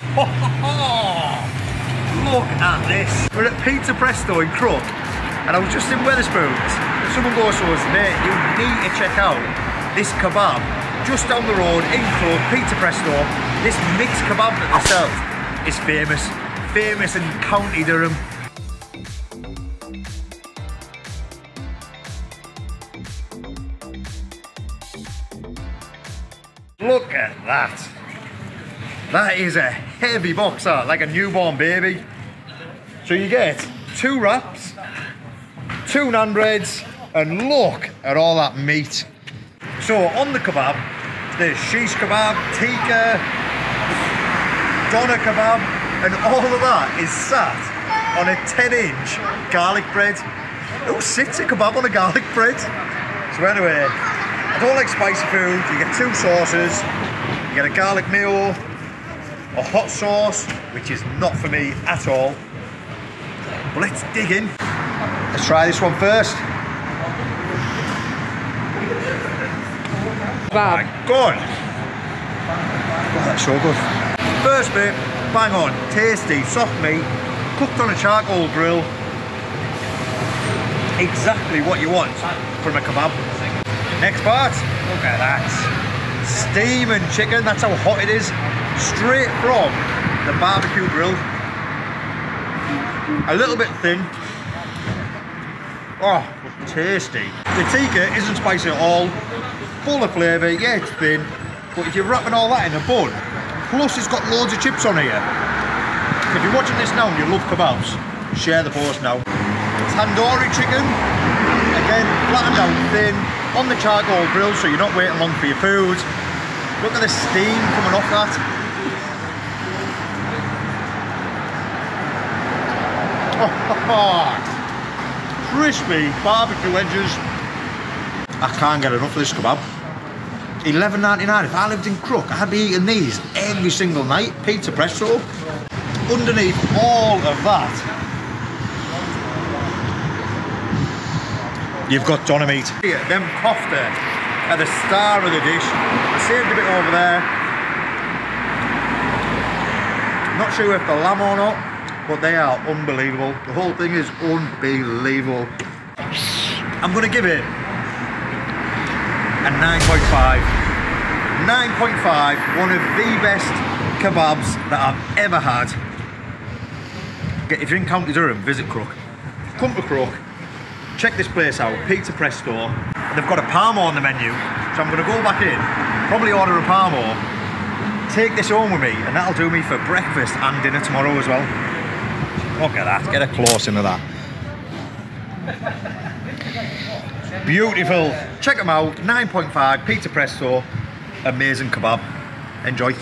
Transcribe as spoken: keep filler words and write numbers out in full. Ho, ho, ho. Look at this. We're at Pizza Presto in Crook, and I was just in Wetherspoons. Someone goes to us, mate, you need to check out this kebab just down the road in Crook, Pizza Presto. This mixed kebab that they sell is famous, famous in County Durham. Look at that. That is a heavy box art, like a newborn baby. So you get two wraps, two naan breads, and look at all that meat. So on the kebab, there's shish kebab, tikka, doner kebab, and all of that is sat on a ten inch garlic bread. Who sits a kebab on a garlic bread? So anyway, I don't like spicy food. You get two sauces, you get a garlic meal, a hot sauce, which is not for me at all. But let's dig in. Let's try this one first. Bam. Oh my God. Oh, that's so good. First bit, bang on, tasty, soft meat, cooked on a charcoal grill. Exactly what you want from a kebab. Next part, look at that. Steaming chicken, that's how hot it is. Straight from the barbecue grill. A little bit thin. Oh, tasty. The tikka isn't spicy at all. Full of flavour, yeah, it's thin. But if you're wrapping all that in a bun, plus it's got loads of chips on here. If you're watching this now and you love kebabs, share the post now. Tandoori chicken. Again, flattened out thin. On the charcoal grill, so you're not waiting long for your food. Look at the steam coming off that. Crispy barbecue edges. I can't get enough of this kebab. eleven ninety-nine. If I lived in Crook, I'd be eating these every single night. Pizza Presto. Underneath all of that, you've got doner meat. Them kofta are the star of the dish. I saved a bit over there. Not sure if the lamb or not, but they are unbelievable. The whole thing is unbelievable. I'm gonna give it a nine point five. nine point five, one of the best kebabs that I've ever had. If you're in County Durham, visit Crook. Come to Crook, check this place out, Pizza Presto. They've got a parmo on the menu, so I'm gonna go back in, probably order a parmo, take this home with me, and that'll do me for breakfast and dinner tomorrow as well. Look at that, get a close into that. Beautiful. Check them out, nine point five, Pizza Presto, amazing kebab. Enjoy.